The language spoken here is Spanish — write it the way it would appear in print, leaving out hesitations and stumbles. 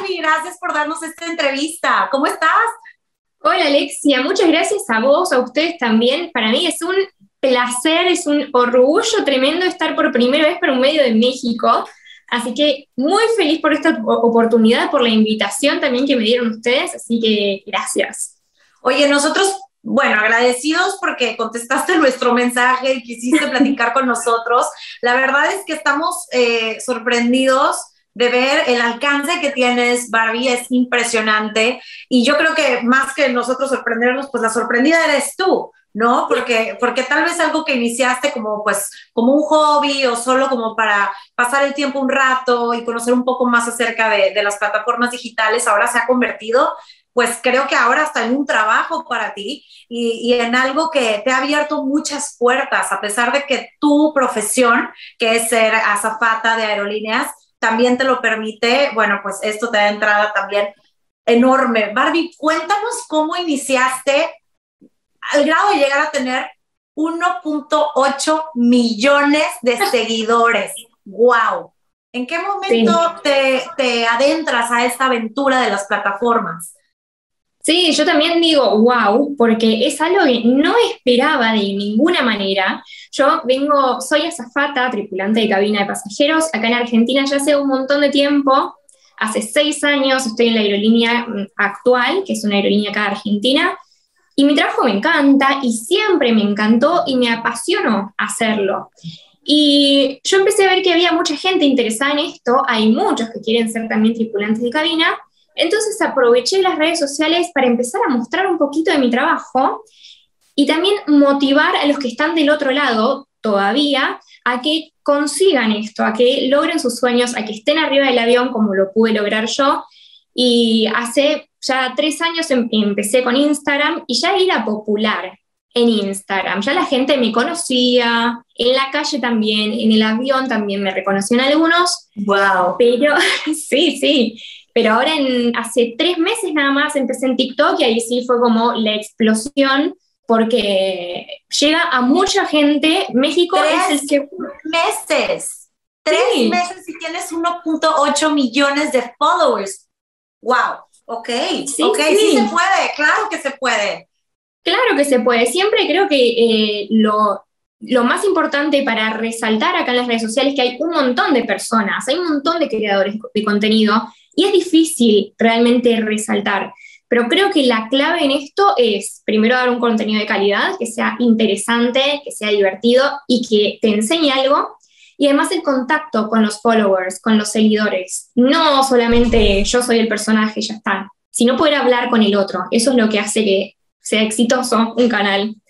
Barbie, gracias por darnos esta entrevista. ¿Cómo estás? Hola, Alexia, muchas gracias a vos, a ustedes también. Para mí es un placer, es un orgullo tremendo estar por primera vez por un medio de México. Así que muy feliz por esta oportunidad, por la invitación también que me dieron ustedes, así que gracias. Oye, nosotros, bueno, agradecidos porque contestaste nuestro mensaje y quisiste platicar con nosotros. La verdad es que estamos sorprendidos de ver el alcance que tienes, Barbie, es impresionante. Y yo creo que más que nosotros sorprendernos, pues la sorprendida eres tú, ¿no? Porque tal vez algo que iniciaste como, pues, como un hobby o solo como para pasar el tiempo un rato y conocer un poco más acerca de las plataformas digitales, ahora se ha convertido, pues creo que ahora hasta en un trabajo para ti y en algo que te ha abierto muchas puertas, a pesar de que tu profesión, que es ser azafata de aerolíneas, también te lo permite. Bueno, pues esto te da entrada también enorme. Barbie, cuéntanos cómo iniciaste al grado de llegar a tener 1.8 millones de seguidores. ¡Wow! ¿En qué momento te adentras a esta aventura de las plataformas? Sí, yo también digo wow, porque es algo que no esperaba de ninguna manera. Yo soy azafata, tripulante de cabina de pasajeros, acá en Argentina ya hace un montón de tiempo. Hace 6 años estoy en la aerolínea actual, que es una aerolínea acá de Argentina, y mi trabajo me encanta, y siempre me encantó, y me apasionó hacerlo. Y yo empecé a ver que había mucha gente interesada en esto, hay muchos que quieren ser también tripulantes de cabina. Entonces aproveché las redes sociales para empezar a mostrar un poquito de mi trabajo y también motivar a los que están del otro lado todavía a que consigan esto, a que logren sus sueños, a que estén arriba del avión como lo pude lograr yo. Y hace ya 3 años empecé con Instagram y ya era popular en Instagram. Ya la gente me conocía, en la calle también, en el avión también me reconocían algunos. ¡Wow! Pero sí, sí. Pero ahora hace 3 meses nada más empecé en TikTok y ahí sí fue como la explosión porque llega a mucha gente. México es el segundo. ¡3 meses! ¡3 meses y tienes 1.8 millones de followers! ¡Wow! Ok, sí, okay. Sí se puede, claro que se puede. Claro que se puede. Siempre creo que lo más importante para resaltar acá en las redes sociales es que hay un montón de personas, hay un montón de creadores de contenido y es difícil realmente resaltar, pero creo que la clave en esto es primero dar un contenido de calidad, que sea interesante, que sea divertido y que te enseñe algo, y además el contacto con los followers, con los seguidores. No solamente yo soy el personaje y ya está, sino poder hablar con el otro. Eso es lo que hace que sea exitoso un canal.